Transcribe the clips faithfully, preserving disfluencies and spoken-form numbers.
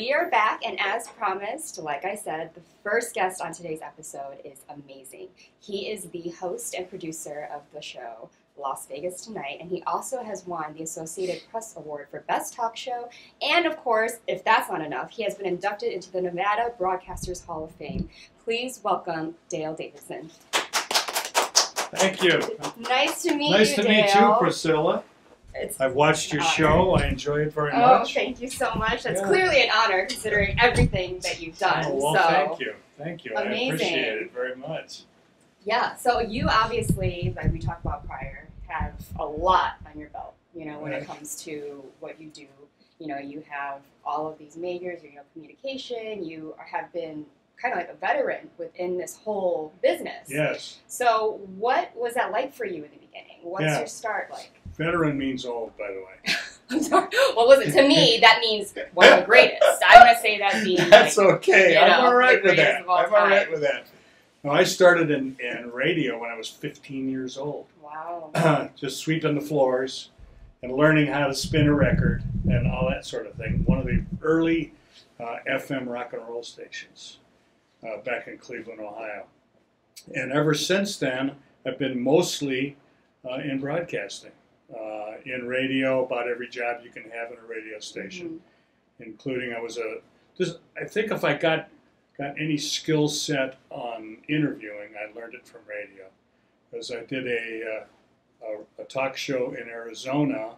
We are back, and as promised, like I said, the first guest on today's episode is amazing. He is the host and producer of the show Las Vegas Tonight, and he also has won the Associated Press Award for Best Talk Show, and of course, if that's not enough, he has been inducted into the Nevada Broadcasters Hall of Fame. Please welcome Dale Davidson. Thank you. Nice to meet nice you, Nice to Dale. meet you, Priscilla. It's I've watched your honor. show. I enjoy it very oh, much. Oh, thank you so much. That's yeah. clearly an honor considering everything that you've done. Oh, well, so. thank you. Thank you. Amazing. I appreciate it very much. Yeah, so you obviously, like we talked about prior, have a lot on your belt, you know, when right. it comes to what you do. You know, you have all of these majors, you know, communication, you have been kind of like a veteran within this whole business. Yes. So what was that like for you in the beginning? What's yeah. your start like? Veteran means old, by the way. I'm sorry. Well, was it to me? That means one of the greatest. I'm gonna say that means. That's like, okay. You know, I'm all right with that. I'm all time. right with that. No, I started in, in radio when I was fifteen years old. Wow. Just sweeping the floors and learning how to spin a record and all that sort of thing. One of the early uh, F M rock and roll stations uh, back in Cleveland, Ohio. And ever since then, I've been mostly uh, in broadcasting. Uh, in radio, about every job you can have in a radio station, mm-hmm. including I was a, just, I think if I got got any skill set on interviewing, I learned it from radio. Because I did a, uh, a, a talk show in Arizona.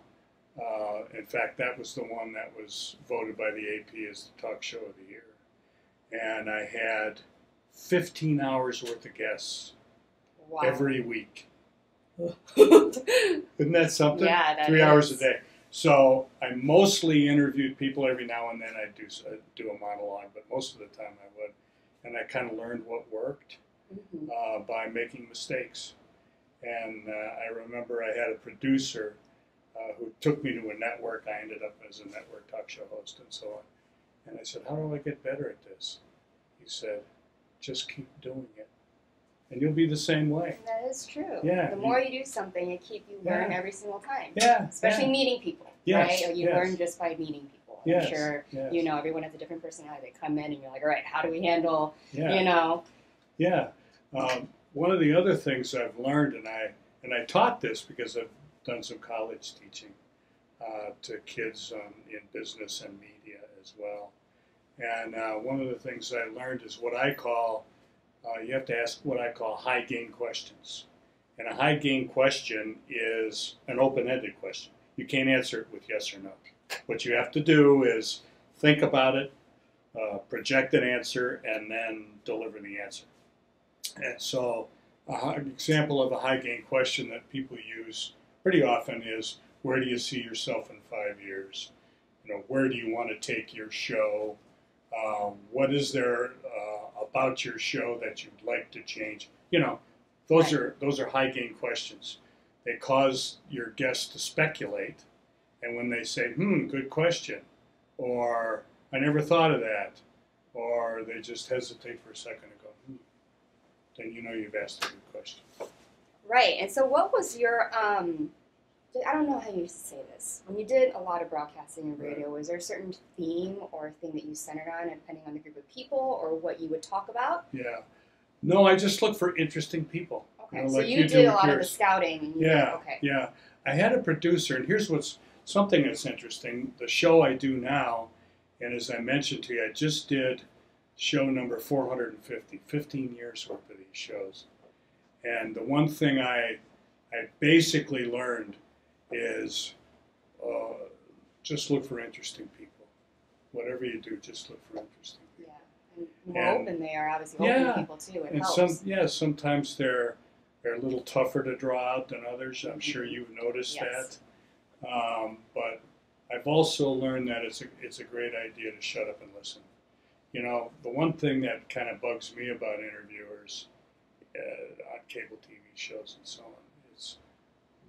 Uh, in fact, that was the one that was voted by the A P as the talk show of the year. And I had fifteen hours worth of guests wow. every week. Isn't that something? Yeah, that Three is. hours a day. So I mostly interviewed people. Every now and then I'd do, I'd do a monologue, but most of the time I would. And I kind of learned what worked mm-hmm. uh, by making mistakes. And uh, I remember I had a producer uh, who took me to a network. I ended up as a network talk show host and so on. And I said, how do I get better at this? He said, just keep doing it. And you'll be the same way. That is true. Yeah. The more you do something, you keep you learn yeah. every single time. Yeah. Especially yeah. meeting people, yes. right? You yes. learn just by meeting people. I'm yes. sure yes. you know everyone has a different personality. They come in and you're like, all right, how do we handle? Yeah. You know. Yeah. Um, one of the other things I've learned, and I and I taught this because I've done some college teaching uh, to kids um, in business and media as well. And uh, one of the things I learned is what I call. Uh, you have to ask what I call high-gain questions. And a high-gain question is an open-ended question. You can't answer it with yes or no. What you have to do is think about it, uh, project an answer, and then deliver the answer. And so an example of a high-gain question that people use pretty often is, where do you see yourself in five years? You know, where do you want to take your show? Uh, what is there uh, about your show that you'd like to change? You know, those are those are high-gain questions. They cause your guests to speculate, and when they say, hmm, good question, or I never thought of that, or they just hesitate for a second and go, hmm, then you know you've asked a good question. Right, and so what was your... Um I don't know how you say this. When you did a lot of broadcasting and radio, was there a certain theme or thing that you centered on, depending on the group of people or what you would talk about? Yeah. No, I just look for interesting people. Okay, you know, so like you, you did a lot yours. of the scouting. And you yeah, did, okay. yeah. I had a producer, and here's what's something that's interesting. The show I do now, and as I mentioned to you, I just did show number four hundred fifty, fifteen years worth of these shows. And the one thing I, I basically learned is uh, just look for interesting people. Whatever you do, just look for interesting people. Yeah, and more and, open they are, obviously, yeah, open people too, it and helps. Some, yeah, sometimes they're, they're a little tougher to draw out than others. I'm sure you've noticed yes. that. Um, but I've also learned that it's a, it's a great idea to shut up and listen. You know, the one thing that kind of bugs me about interviewers uh, on cable T V shows and so on is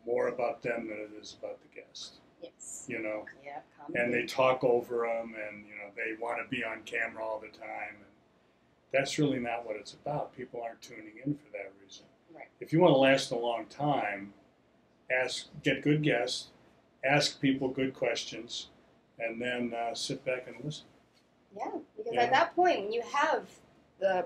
more about them than it is about the guest. Yes. You know? Yeah, and they talk over them, and, you know, they want to be on camera all the time. And that's really not what it's about. People aren't tuning in for that reason. Right. If you want to last a long time, ask, get good guests, ask people good questions, and then uh, sit back and listen. Yeah, because yeah. at that point, when you have the,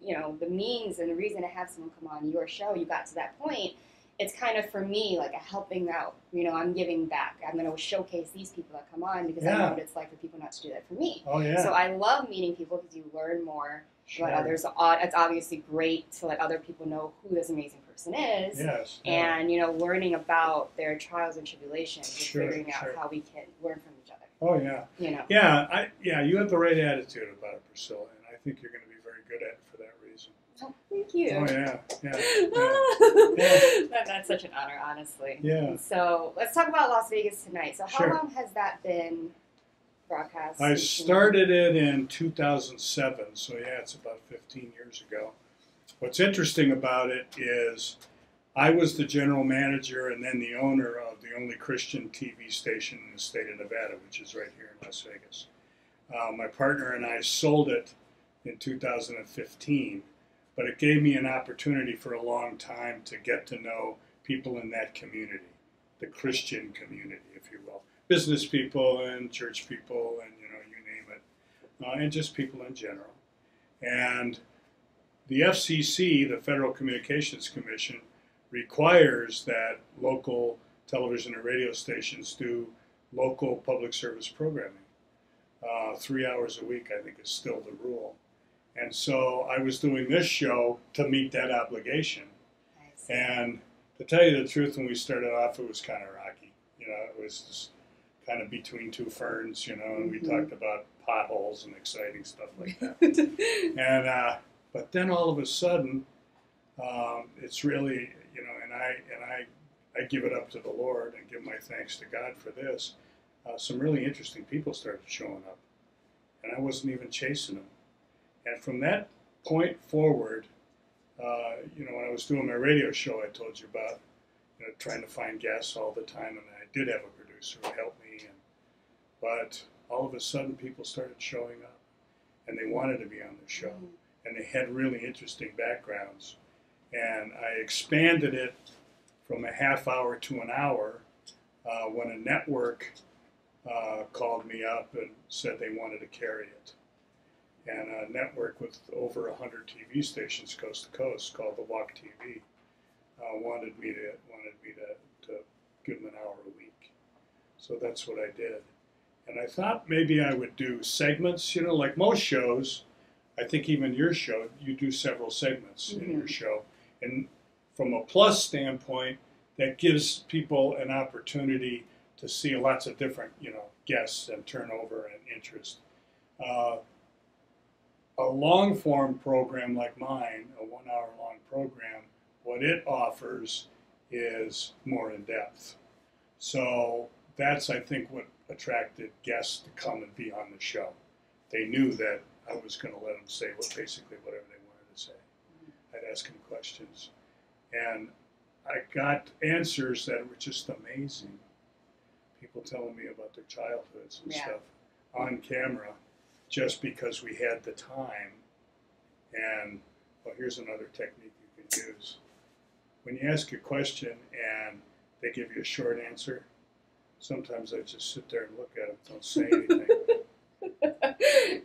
you know, the means and the reason to have someone come on your show, you got to that point, it's kind of, for me, like a helping out. You know, I'm giving back. I'm going to showcase these people that come on because yeah. I know what it's like for people not to do that for me. Oh, yeah. So I love meeting people because you learn more sure. about others. It's obviously great to let other people know who this amazing person is. Yes. And, yeah. you know, learning about their trials and tribulations and sure, figuring out sure. how we can learn from each other. Oh, yeah. You know. Yeah, I, yeah, you have the right attitude about it, Priscilla, and I think you're going to be very good at it for that reason. Oh, thank you. Oh, yeah. yeah, yeah. yeah. That, that's such an honor, honestly. Yeah. So let's talk about Las Vegas Tonight. So how sure. long has that been broadcast? I started it in two thousand seven, so yeah, it's about fifteen years ago. What's interesting about it is I was the general manager and then the owner of the only Christian T V station in the state of Nevada, which is right here in Las Vegas. Uh, my partner and I sold it in two thousand fifteen, but it gave me an opportunity for a long time to get to know people in that community, the Christian community, if you will. Business people and church people and, you know, you name it, uh, and just people in general. And the F C C, the Federal Communications Commission, requires that local television and radio stations do local public service programming. Uh, three hours a week, I think, is still the rule. And so I was doing this show to meet that obligation. And to tell you the truth, when we started off, it was kind of rocky. You know, it was just kind of between two ferns, you know, and mm-hmm. we talked about potholes and exciting stuff like that. and uh, But then all of a sudden, um, it's really... You know, and I and I, I give it up to the Lord and give my thanks to God for this. Uh, some really interesting people started showing up, and I wasn't even chasing them. And from that point forward, uh, you know, when I was doing my radio show, I told you about, you know, trying to find guests all the time, and I did have a producer who helped me. And, but all of a sudden, people started showing up, and they wanted to be on the show, and they had really interesting backgrounds. And I expanded it from a half hour to an hour uh, when a network uh, called me up and said they wanted to carry it. And a network with over one hundred T V stations coast to coast called The Walk T V uh, wanted me, to, wanted me to, to give them an hour a week. So that's what I did. And I thought maybe I would do segments, you know, like most shows. I think even your show, you do several segments mm-hmm. in your show. And from a plus standpoint, that gives people an opportunity to see lots of different, you know, guests and turnover and interest. Uh, a long-form program like mine, a one-hour-long program, what it offers is more in-depth. So that's, I think, what attracted guests to come and be on the show. They knew that I was going to let them say what, basically whatever they wanted to say. I'd ask them questions, and I got answers that were just amazing. People telling me about their childhoods and yeah. stuff on camera, just because we had the time. And well, here's another technique you can use. When you ask a question and they give you a short answer, sometimes I just sit there and look at them, don't say anything.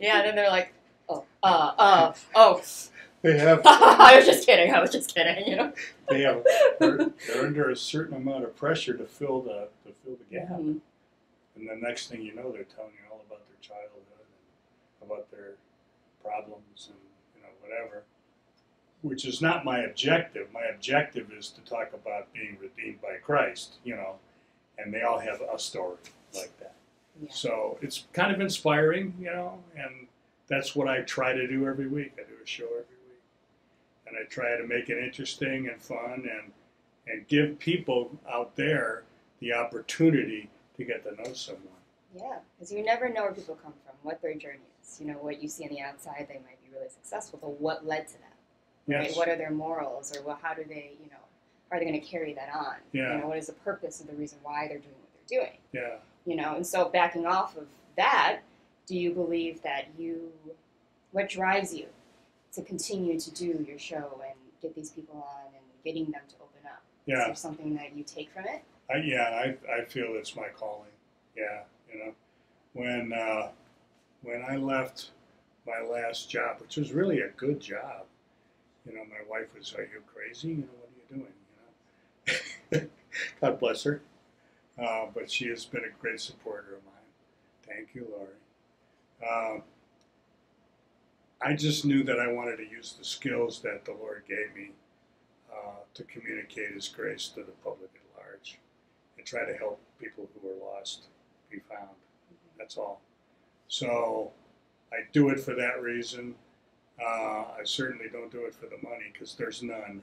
yeah, and then they're like, oh, uh, uh, oh. They have. I was just kidding. I was just kidding. You know. they have. They're, they're under a certain amount of pressure to fill the to fill the gap, mm-hmm. and the next thing you know, they're telling you all about their childhood, and about their problems, and you know whatever. Which is not my objective. My objective is to talk about being redeemed by Christ. You know, and they all have a story like that. Yeah. So it's kind of inspiring, you know, and that's what I try to do every week. I do a show every week. And I try to make it interesting and fun and and give people out there the opportunity to get to know someone. Yeah, because you never know where people come from, what their journey is. You know, what you see on the outside, they might be really successful, but what led to that? Right? Yes. What are their morals, or well, how do they, you know, are they going to carry that on? Yeah. You know, what is the purpose of the reason why they're doing what they're doing? Yeah. You know, and so backing off of that, do you believe that you, what drives you to continue to do your show and get these people on and getting them to open up? Yeah. Is there something that you take from it? I, yeah, I, I feel it's my calling. Yeah, you know, when uh, when I left my last job, which was really a good job, you know, my wife was, "Are you crazy? You know, what are you doing?" You know, God bless her. Uh, but she has been a great supporter of mine. Thank you, Lori. Um, I just knew that I wanted to use the skills that the Lord gave me uh, to communicate His grace to the public at large and try to help people who are lost be found. That's all. So I do it for that reason. Uh, I certainly don't do it for the money, because there's none.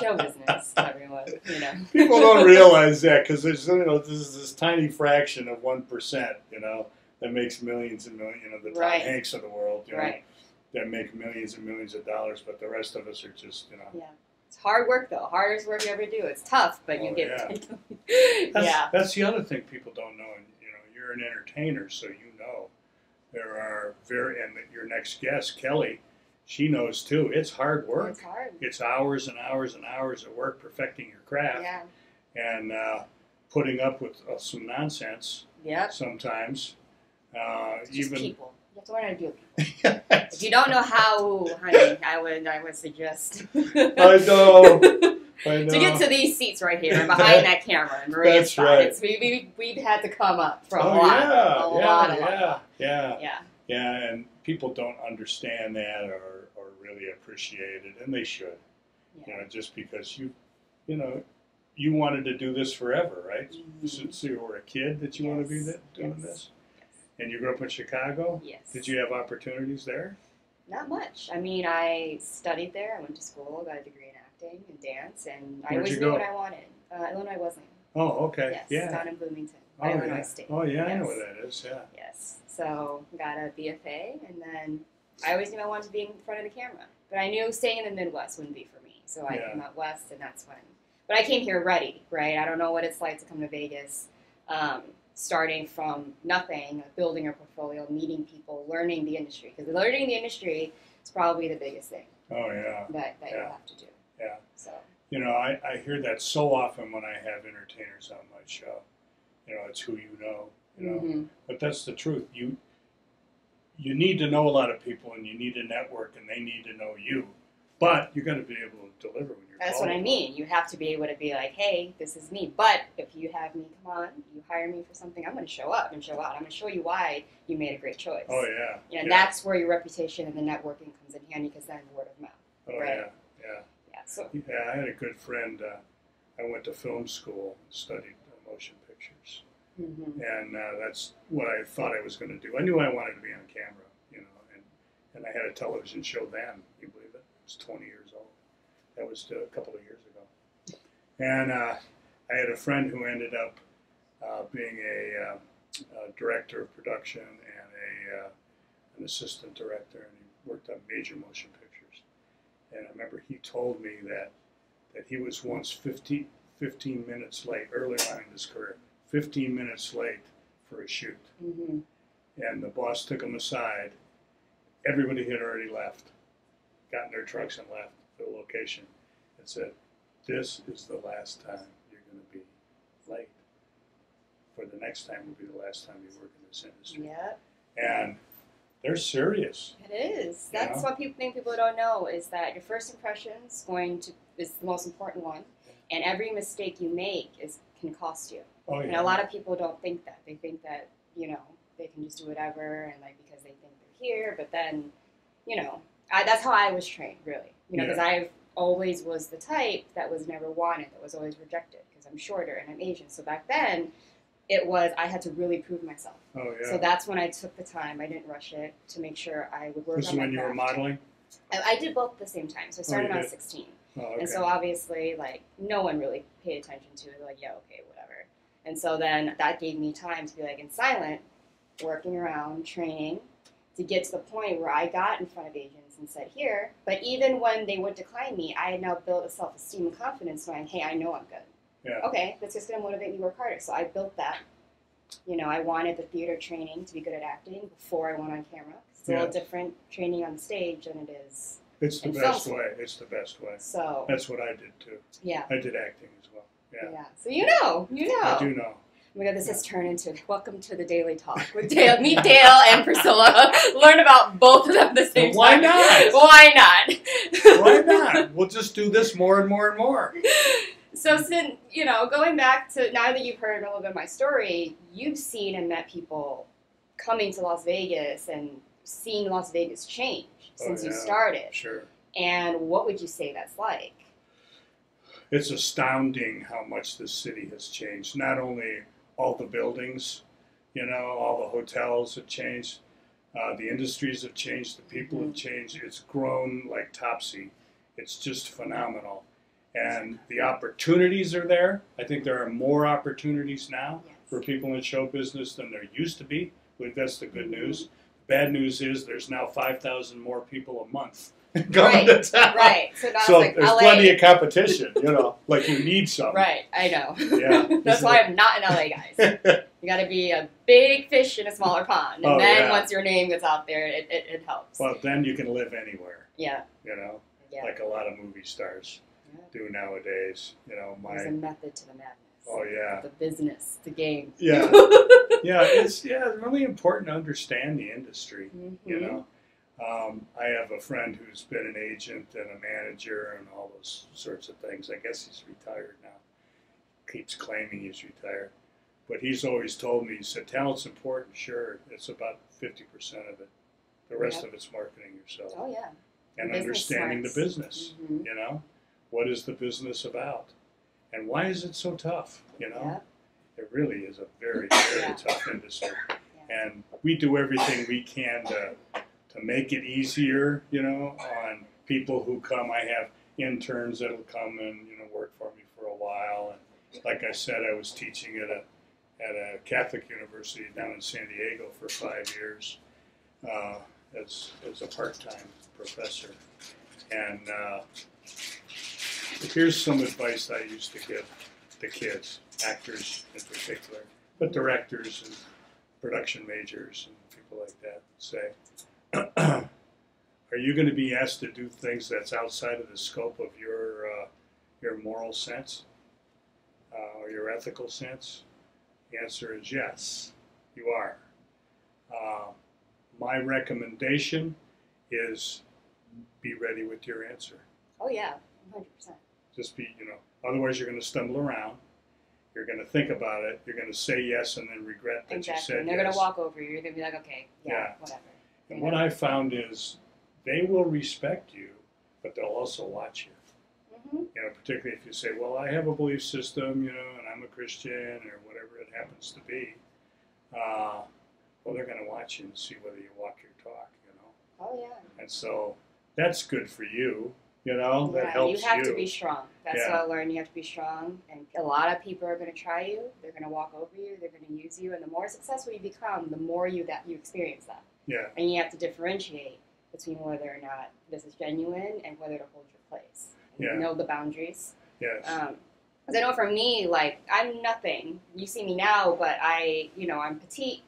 Show business, everyone. You know. People don't realize that, because there's, you know, this is this tiny fraction of one percent, you know, that makes millions and millions. You know, the Tom right. Hanks of the world, you right. know, that make millions and millions of dollars, but the rest of us are just, you know. Yeah, it's hard work though. Hardest work you ever do. It's tough, but oh, you get yeah. it. That's, yeah. That's the other thing people don't know. And you know, you're an entertainer, so you know. There are very, and your next guest, Kelly, she knows too. It's hard work. It's hard. It's hours and hours and hours of work perfecting your craft yeah. and uh, putting up with uh, some nonsense yep. sometimes. Uh, it's just even people. You have to learn how to deal with people. If you don't know how, honey, I would, I would suggest. I know. I know. To get to these seats right here, behind that camera, Maria's spot. Right. We, we, we've had to come up from oh, a lot, yeah, a yeah, lot, a yeah, lot. Yeah, yeah, yeah. And people don't understand that or, or really appreciate it, and they should. Yeah. You know, just because you, you know, you wanted to do this forever, right? Mm-hmm. Since you were a kid, that you yes. want to be that, doing yes. this. Yes. And you grew up in Chicago. Yes. Did you have opportunities there? Not much. I mean, I studied there. I went to school, got a degree in acting and dance, and Where'd I always knew what I wanted. Uh, Illinois Wesleyan. Oh, okay. Yes, yeah. Down in Bloomington, oh, Illinois yeah. State. Oh, yeah, yes. I know where that is, yeah. Yes, so got a B F A, and then I always knew I wanted to be in front of the camera, but I knew staying in the Midwest wouldn't be for me, so I yeah. came out west, and that's when. But I came here ready, right? I don't know what it's like to come to Vegas, um, starting from nothing, building a portfolio, meeting people, learning the industry, because learning the industry is probably the biggest thing. Oh, yeah. That, that yeah. you'll have to do. Yeah. So. You know, I, I hear that so often when I have entertainers on my show. You know, it's who you know, you know. Mm-hmm. But that's the truth. You you need to know a lot of people, and you need a network, and they need to know you. But you're going to be able to deliver when you're That's what I mean. You have to be able to be like, hey, this is me. But if you have me come on, you hire me for something, I'm going to show up and show out. I'm going to show you why you made a great choice. Oh, yeah. You know, yeah. that's where your reputation and the networking comes in handy, because then word of mouth. Oh, right? yeah, yeah. So. Yeah, I had a good friend. Uh, I went to film school and studied uh, motion pictures. Mm-hmm. And uh, that's what I thought I was going to do. I knew I wanted to be on camera, you know, and, and I had a television show then, you believe it? I was twenty years old. That was uh, a couple of years ago. And uh, I had a friend who ended up uh, being a, uh, a director of production and a, uh, an assistant director, and he worked on major motion pictures. And I remember he told me that that he was once fifteen, fifteen minutes late, early on in his career, fifteen minutes late for a shoot. Mm-hmm. And the boss took him aside. Everybody had already left, got in their trucks and left the location, and said, "This is the last time you're going to be late. For the next time will be the last time you work in this industry." Yep. And they're serious. It is. That's you know? what people think people don't know, is that your first impression is going to is the most important one, and every mistake you make is can cost you. Oh, yeah. And a lot of people don't think that. They think that, you know, they can just do whatever, and like because they think they're here. But then, you know, I, that's how I was trained, really. You know, because yeah. I always was the type that was never wanted, that was always rejected, because I'm shorter and I'm Asian. So back then, it was, I had to really prove myself. Oh, yeah. So that's when I took the time. I didn't rush it, to make sure I would work on my craft. This is when you were modeling? I, I did both at the same time. So I started when I was sixteen. Oh, okay. And so obviously, like, no one really paid attention to it. They're like, yeah, okay, whatever. And so then that gave me time to be like in silent, working around, training, to get to the point where I got in front of agents and said, here. But even when they would decline me, I had now built a self-esteem and confidence knowing, hey, I know I'm good. Yeah. Okay, that's just going to motivate me to work harder. So I built that. You know, I wanted the theater training to be good at acting before I went on camera. It's a yeah. little different training on stage than it is. It's the best film. way. It's the best way. So that's what I did too. Yeah. I did acting as well. Yeah. Yeah. So you know, you know. I do know. Oh my God, this has turned into Welcome to the Daily Talk with Dale. Meet Dale and Priscilla. Learn about both of them the same Why time. Not? Why not? Why not? We'll just do this more and more and more. So, since, you know, going back to now that you've heard a little bit of my story, you've seen and met people coming to Las Vegas and seeing Las Vegas change since oh, yeah. you started. Sure. And what would you say that's like? It's astounding how much this city has changed. Not only all the buildings, you know, all the hotels have changed, uh, the industries have changed, the people have changed. It's grown like Topsy. It's just phenomenal. And the opportunities are there. I think there are more opportunities now yes. for people in show business than there used to be. I believe that's the good news. Bad news is there's now five thousand more people a month going right, to town. Right. So, so like there's L A plenty of competition, you know, like you need some. Right, I know. Yeah. That's why I'm not in L A, guys. You got to be a big fish in a smaller pond. And oh, then yeah. once your name gets out there, it, it, it helps. Well, then you can live anywhere. Yeah. You know, yeah. like a lot of movie stars yeah. do nowadays. You know, my... There's a method to the madness. Oh, yeah. The business, the game. Yeah. Yeah, it's yeah, it's really important to understand the industry, mm-hmm. you know. Um, I have a friend who's been an agent and a manager and all those sorts of things. I guess he's retired now. Keeps claiming he's retired. But he's always told me, he said, talent's important, sure. It's about fifty percent of it. The rest yep. of it's marketing yourself. Oh, yeah. And the understanding the business, mm-hmm. you know. What is the business about? And why is it so tough, you know? Yep. It really is a very, very yeah. tough industry. Yeah. And we do everything we can to, to make it easier, you know, on people who come. I have interns that'll come and, you know, work for me for a while. And like I said, I was teaching at a, at a Catholic university down in San Diego for five years uh, as, as a part-time professor. And uh, here's some advice I used to give the kids. Actors in particular, but directors and production majors and people like that say, are you going to be asked to do things that's outside of the scope of your uh, your moral sense uh, or your ethical sense? The answer is yes, you are. Uh, my recommendation is be ready with your answer. Oh yeah, one hundred percent. Just be, you know, otherwise you're going to stumble around. You're going to think about it. You're going to say yes and then regret that exactly. you said and they're yes. They're going to walk over you. You're going to be like, okay, yeah, yeah. whatever. And you what know. I found is they will respect you, but they'll also watch you. Mm-hmm. You know, particularly if you say, well, I have a belief system, you know, and I'm a Christian or whatever it happens to be. Uh, well, they're going to watch you and see whether you walk your talk, you know. Oh, yeah. And so that's good for you. You know, that yeah, helps you. have you. to be strong. That's yeah. what I learned. You have to be strong. And a lot of people are going to try you. They're going to walk over you. They're going to use you. And the more successful you become, the more you that you experience that. Yeah. And you have to differentiate between whether or not this is genuine and whether to hold your place. And yeah. you know the boundaries. Yes. Um, because I know for me, like, I'm nothing. You see me now, but I, you know, I'm petite.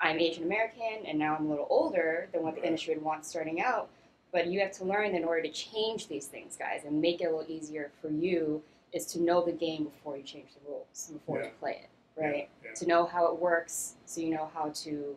I'm Asian American. And now I'm a little older than what okay. the industry would want starting out. But you have to learn in order to change these things, guys, and make it a little easier for you is to know the game before you change the rules, before yeah. you play it, right? Yeah. Yeah. To know how it works so you know how to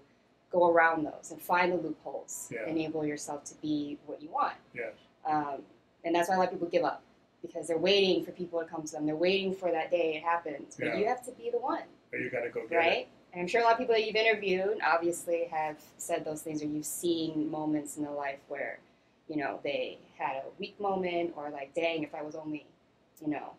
go around those and find the loopholes, yeah. enable yourself to be what you want. Yeah. Um, and that's why a lot of people give up, because they're waiting for people to come to them. They're waiting for that day it happens. But yeah. you have to be the one. Or you got to go get right? it. And I'm sure a lot of people that you've interviewed obviously have said those things, or you've seen moments in their life where you know, they had a weak moment or like, dang, if I was only, you know,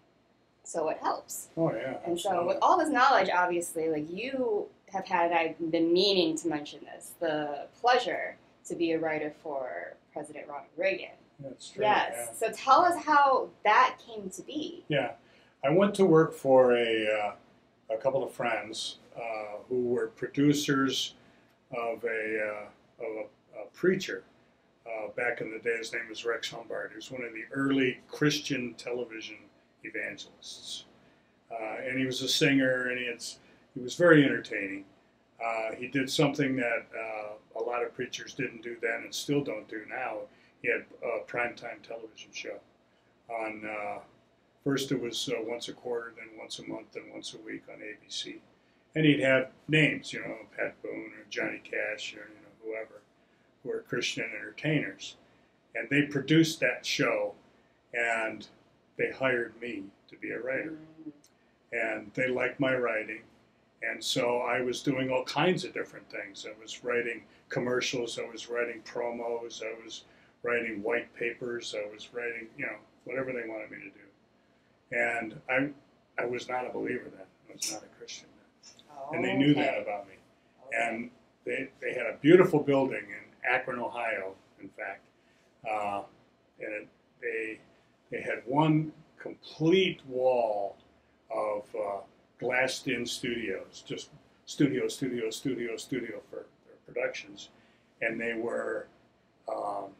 so it helps. Oh, yeah. And so with all this knowledge, obviously, like you have had, I've been meaning to mention this, the pleasure to be a writer for President Ronald Reagan. That's true. Yes. Yeah. So tell us how that came to be. Yeah. I went to work for a, uh, a couple of friends uh, who were producers of a, uh, of a, a preacher. Uh, back in the day, his name was Rex Humbard. He was one of the early Christian television evangelists. Uh, and he was a singer, and he, had, he was very entertaining. Uh, he did something that uh, a lot of preachers didn't do then and still don't do now. He had a primetime television show. On uh, first it was uh, once a quarter, then once a month, then once a week on A B C. and he'd have names, you know, Pat Boone or Johnny Cash or, you know, whoever, who are Christian entertainers. And they produced that show, and they hired me to be a writer. And they liked my writing, and so I was doing all kinds of different things. I was writing commercials, I was writing promos, I was writing white papers, I was writing, you know, whatever they wanted me to do. And I, I was not a believer then. I was not a Christian then. Oh, and they knew okay. that about me. Okay. And they, they had a beautiful building in Akron, Ohio, in fact. Uh, and it, they, they had one complete wall of uh, glassed-in studios, just studio, studio, studio, studio for their productions. And they were um,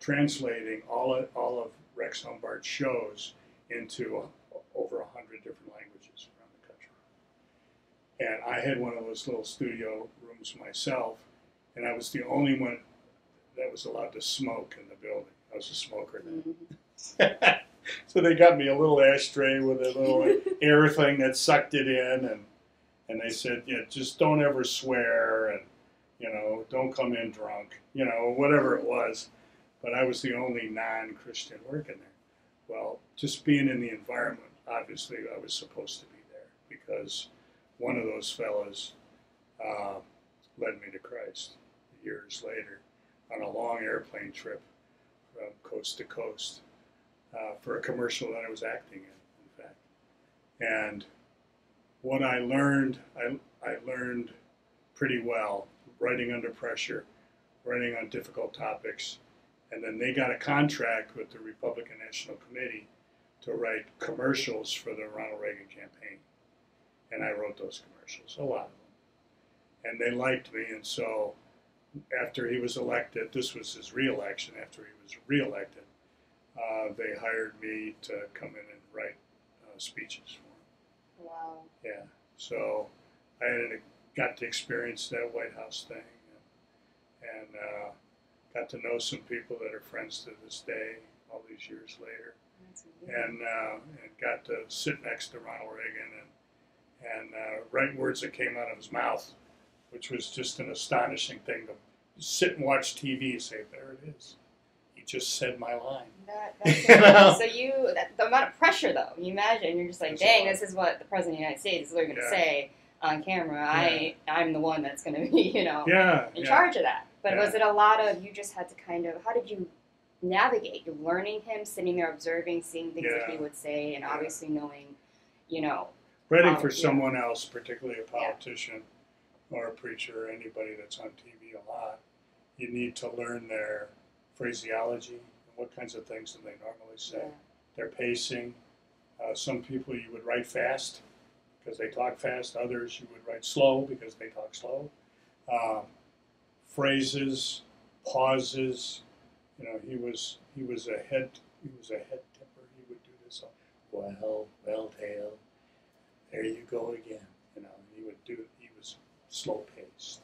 translating all of, all of Rex Humbard's shows into uh, over a hundred different languages around the country. And I had one of those little studio rooms myself, and I was the only one that was allowed to smoke in the building. I was a smoker then. So they got me a little ashtray with a little air thing that sucked it in, and and they said, yeah, just don't ever swear, and, you know, don't come in drunk, you know, whatever it was. But I was the only non-Christian working there. Well, just being in the environment, obviously I was supposed to be there, because one of those fellas uh, led me to Christ years later on a long airplane trip from coast to coast uh, for a commercial that I was acting in, in fact. And what I learned, I, I learned pretty well, writing under pressure, writing on difficult topics. And then they got a contract with the Republican National Committee to write commercials for the Ronald Reagan campaign. And I wrote those commercials, a lot of them. And they liked me, and so after he was elected, this was his re-election, after he was re-elected, uh, they hired me to come in and write uh, speeches for him. Wow. Yeah, so I had, got to experience that White House thing, and, and uh, got to know some people that are friends to this day, all these years later, and, uh, and got to sit next to Ronald Reagan and, and uh, write words that came out of his mouth, which was just an astonishing thing to sit and watch T V and say, there it is. He just said my line. That, that's you know? So you, that, the amount of pressure though, you imagine, you're just like, that's dang, this is what the President of the United States is going to yeah. say on camera. Yeah. I, I'm the one that's going to be, you know, yeah, in yeah. charge of that. But yeah. was it a lot of, you just had to kind of, how did you navigate? You're learning him, sitting there observing, seeing things yeah. that he would say, and yeah. obviously knowing, you know. Writing for someone know. else, particularly a politician yeah. or a preacher or anybody that's on T V a lot, you need to learn their phraseology, and what kinds of things do they normally say, yeah. their pacing. Uh, some people you would write fast because they talk fast. Others you would write slow because they talk slow. Um, Phrases, pauses, you know, he was he was a head he was a head tipper. He would do this. Well, well, Dale, there you go again. You know, he would do. He was slow paced,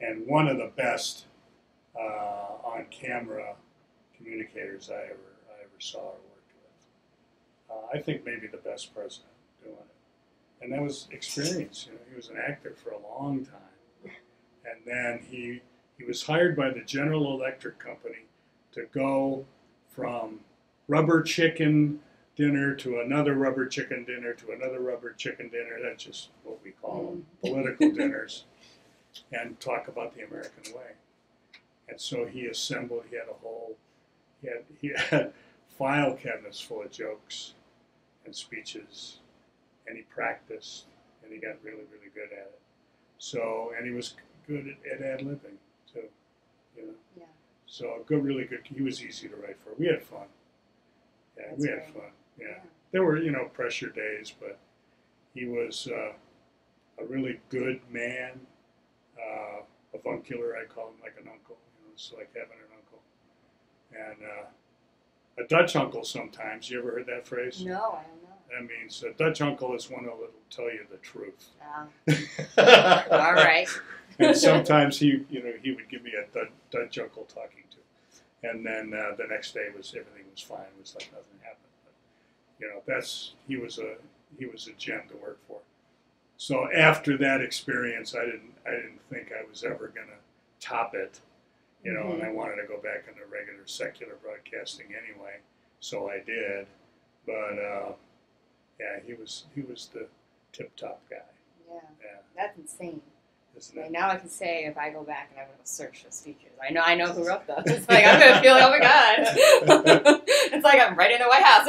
and one of the best uh, on camera communicators I ever I ever saw or worked with. Uh, I think maybe the best president doing it, and that was experience. You know, he was an actor for a long time. And then he, he was hired by the General Electric Company to go from rubber chicken dinner to another rubber chicken dinner to another rubber chicken dinner. That's just what we call them, political dinners, and talk about the American way. And so he assembled, he had a whole, he had, he had file cabinets full of jokes and speeches, and he practiced, and he got really, really good at it. So, and he was good at, at ad-libbing, too, you know. Yeah. So, good, really good. He was easy to write for. We had fun. Yeah, That's we had right. fun. Yeah. yeah. There were, you know, pressure days, but he was uh, a really good man, uh, avuncular, I call him, like an uncle. You know, it's like having an uncle. And uh, a Dutch uncle sometimes. You ever heard that phrase? No, I don't know. That means a Dutch uncle is one that'll tell you the truth. Uh, all right. And sometimes he, you know, he would give me a Dutch uncle talking to, and then uh, the next day was everything was fine. It was like nothing happened. But, you know, that's he was a he was a gem to work for, So after that experience, I didn't I didn't think I was ever going to top it, you know, mm-hmm. and I wanted to go back into regular secular broadcasting anyway, so I did. But uh, yeah, he was he was the tip-top guy. Yeah. yeah, that's insane. Isn't it? Like now I can say if I go back and I'm going to search those features, I know I know who wrote those. It's like I'm going to feel like, oh my god, it's like I'm right in the White House.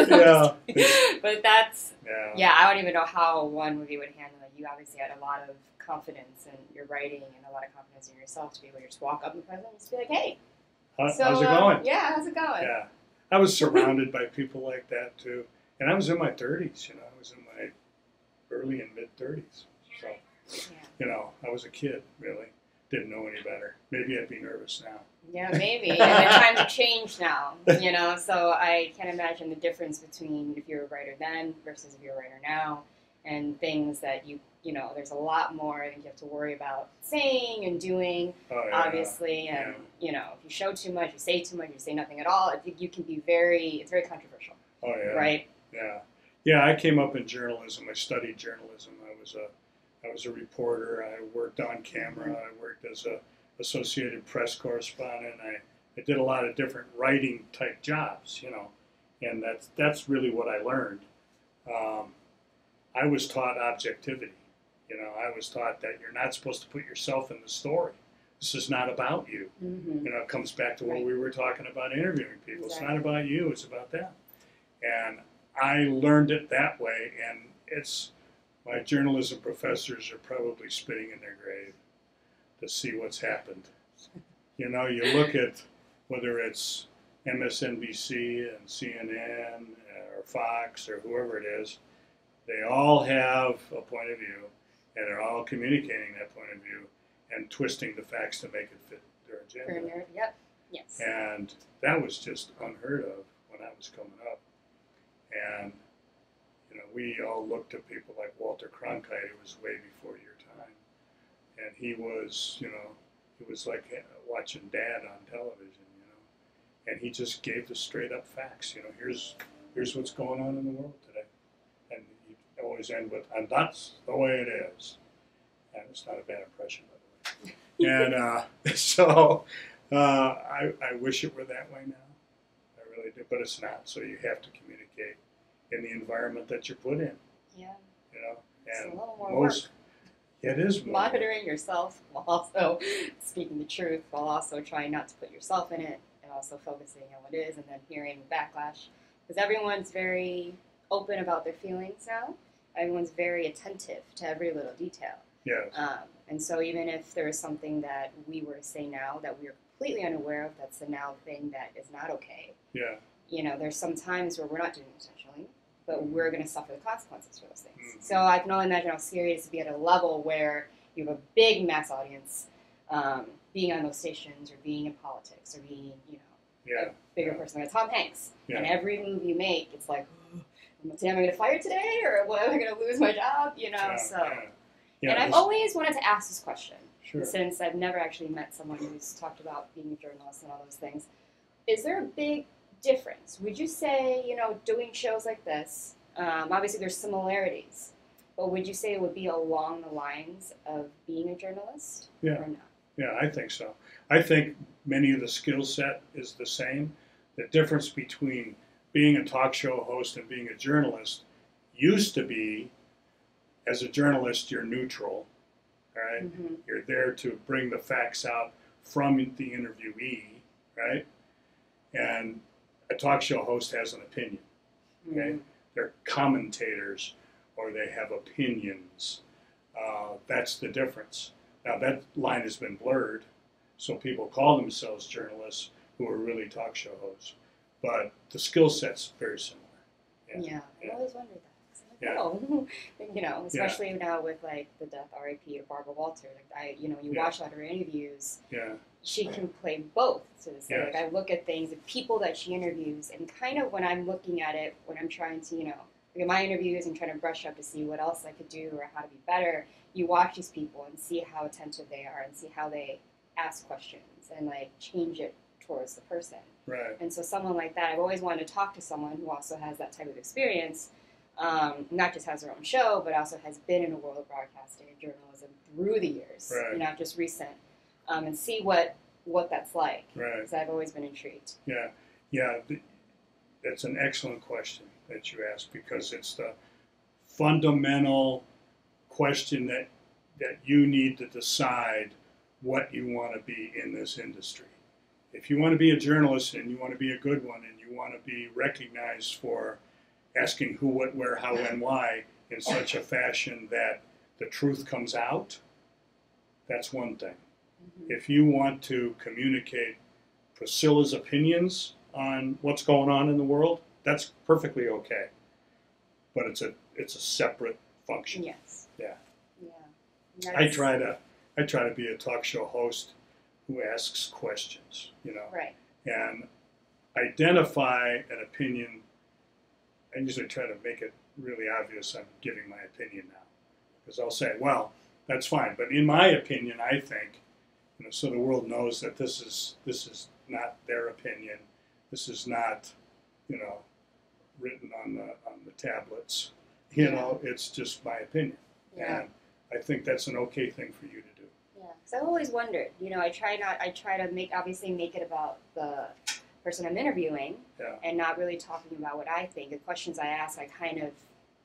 Yeah. But that's yeah. yeah. I don't even know how one movie would handle it. You obviously had a lot of confidence in your writing and a lot of confidence in yourself to be able to just walk up in front of them and just be like, hey, How, so, how's it uh, going? Yeah, how's it going? Yeah, I was surrounded by people like that too, and I was in my thirties. You know, I was in my early and mid thirties. So, yeah. you know, I was a kid, really. Didn't know any better. Maybe I'd be nervous now. Yeah, maybe. And the times have changed now, you know, so I can't imagine the difference between if you were a writer then versus if you're a writer now, and things that you, you know, there's a lot more I think you have to worry about saying and doing, oh, yeah. obviously. And, yeah. you know, if you show too much, you say too much, you say nothing at all, I think you can be very, it's very controversial. Oh, yeah. Right? Yeah. Yeah, I came up in journalism. I studied journalism. I was a I was a reporter. I worked on camera. I worked as a Associated Press correspondent. I, I did a lot of different writing type jobs, you know, and that's that's really what I learned. Um, I was taught objectivity. You know, I was taught that you're not supposed to put yourself in the story. This is not about you. Mm-hmm. You know, it comes back to what right. we were talking about interviewing people. Exactly. It's not about you. It's about them. And I learned it that way, and it's my journalism professors are probably spitting in their grave to see what's happened. You know, you look at whether it's M S N B C and C N N or Fox or whoever it is, they all have a point of view, and they're all communicating that point of view and twisting the facts to make it fit their agenda. Fair, yep. Yes. And that was just unheard of when I was coming up. And, you know, we all looked at people like Walter Cronkite, who was way before your time. And he was, you know, it was like watching Dad on television, you know. And he just gave the straight up facts, you know, here's here's what's going on in the world today. And he'd always end with, and that's the way it is. And it's not a bad impression, by the way. And uh, so uh, I, I wish it were that way now. I really do, but it's not. So you have to communicate in the environment that you're put in. Yeah. You know, and it's a little more most, work. It is more monitoring work. Yourself while also speaking the truth, while also trying not to put yourself in it, and also focusing on what it is, and then hearing backlash. Because everyone's very open about their feelings now. Everyone's very attentive to every little detail. Yes. Um, and so even if there is something that we were to say now that we are completely unaware of, that's the now thing that is not okay. Yeah. You know, there's some times where we're not doing it intentionally, but we're going to suffer the consequences for those things. Mm-hmm. So I can only imagine how serious to be at a level where you have a big mass audience um, being on those stations or being in politics or being, you know, yeah. a bigger yeah. person like Tom Hanks. Yeah. And every move you make, it's like, damn, am I going to fire today? Or well, am I going to lose my job? You know, yeah. so. Yeah. Yeah, and I've always wanted to ask this question, sure. since I've never actually met someone who's talked about being a journalist and all those things. Is there a big difference? Would you say, you know, doing shows like this, um, obviously there's similarities, but would you say it would be along the lines of being a journalist yeah. or not? Yeah, I think so. I think many of the skill set is the same. The difference between being a talk show host and being a journalist used to be, as a journalist, you're neutral, right? Mm-hmm. You're there to bring the facts out from the interviewee, right? And a talk show host has an opinion, okay? Mm-hmm. They're commentators or they have opinions. Uh, that's the difference. Now, that line has been blurred, so people call themselves journalists who are really talk show hosts. But the skill set's very similar. Yeah, yeah, yeah. I always wondered that. Yeah. No. You know, especially yeah. now with like the death, R I P of Barbara Walters. Like I, you know, you yeah. watch a lot of her interviews. Yeah, she can play both to this day. Yes. Like I look at things, the people that she interviews, and kind of when I'm looking at it, when I'm trying to, you know, look at my interviews and trying to brush up to see what else I could do or how to be better. You watch these people and see how attentive they are and see how they ask questions and like change it towards the person. Right. And so someone like that, I've always wanted to talk to someone who also has that type of experience. um, not just has her own show, but also has been in the world of broadcasting and journalism through the years, right. you know, just recent, um, and see what what that's like. Right. Because I've always been intrigued. Yeah, yeah, that's an excellent question that you asked, because it's the fundamental question that that you need to decide what you want to be in this industry. If you want to be a journalist and you want to be a good one and you want to be recognized for asking who, what, where, how, when, why in such a fashion that the truth comes out, that's one thing. Mm-hmm. If you want to communicate Priscilla's opinions on what's going on in the world, that's perfectly okay. But it's a it's a separate function. Yes. Yeah. Yeah. Nice. I try to I try to be a talk show host who asks questions, you know, right. and identify an opinion. I usually try to make it really obvious I'm giving my opinion now, because I'll say, well, that's fine, but in my opinion, I think, you know, so the world knows that this is this is not their opinion. This is not, you know, written on the on the tablets. You yeah. know, it's just my opinion, yeah. and I think that's an okay thing for you to do. Yeah, because I've always wondered, you know, I try not, I try to make, obviously make it about the person I'm interviewing yeah. and not really talking about what I think. The questions I ask, I kind of,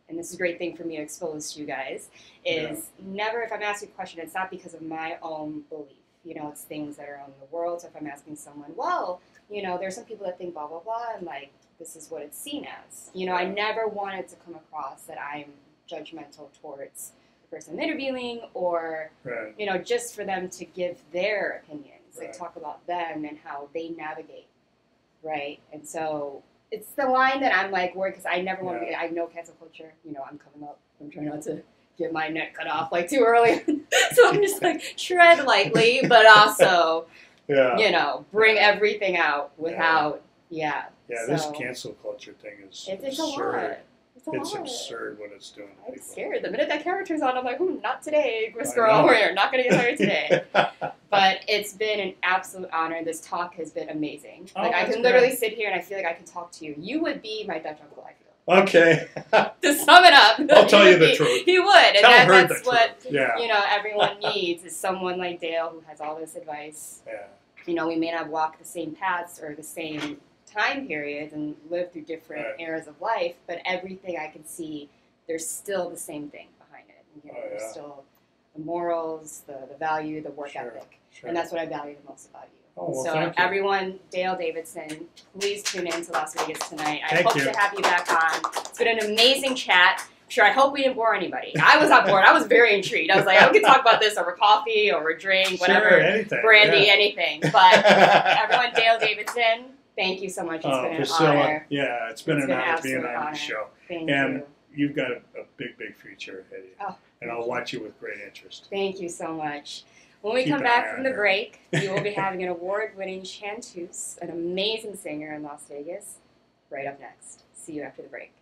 and this is a great thing for me to expose to you guys, is yeah. never, if I'm asking a question, it's not because of my own belief. You know, it's things that are in the world. So if I'm asking someone, well, you know, there's some people that think blah, blah, blah, and like, this is what it's seen as. You know, I never wanted to come across that I'm judgmental towards person interviewing, or right. you know, just for them to give their opinions, right. like talk about them and how they navigate, right? And so it's the line that I'm like worried, because I never yeah. want to be, I know cancel culture, you know, I'm coming up, I'm trying not to get my neck cut off like too early, so I'm just like tread lightly, but also, yeah. you know, bring yeah. everything out without, yeah. Yeah, yeah so, this cancel culture thing is it's, it's absurd. A lot. It's, it's absurd what it's doing. I'm people. scared. The minute that camera turns on, I'm like, ooh, not today, Miss Girl. We're not going to get hired today. But it's been an absolute honor. This talk has been amazing. Oh, like, I can great. literally sit here and I feel like I can talk to you. You would be my Dutch uncle, I feel. Okay. To sum it up. I'll tell you the be, truth. He would. And tell that, her that's the what, truth. Yeah. you know, everyone needs is someone like Dale who has all this advice. Yeah. You know, we may not walk the same paths or the same time periods and live through different right. eras of life, but everything I can see, there's still the same thing behind it. You know, oh, yeah. There's still the morals, the, the value, the work sure, ethic, sure. and that's what I value the most about you. Oh, well, so everyone, Dale Davidson, please tune in to Las Vegas Tonight. I thank hope you. to have you back on. It's been an amazing chat. Sure, I hope we didn't bore anybody. I was not bored. I was very intrigued. I was like, I could talk about this over coffee, over a drink, whatever, sure, anything. brandy, yeah. anything. But everyone, Dale Davidson, thank you so much. It's oh, been an Priscilla, honor. Yeah, it's been it's an been honor being on your show. Thank and you. You've got a, a big, big future ahead of you. Oh, and I'll you. watch you with great interest. Thank you so much. When we Keep come back from the her. break, you will be having an award-winning chanteuse, an amazing singer in Las Vegas, right up next. See you after the break.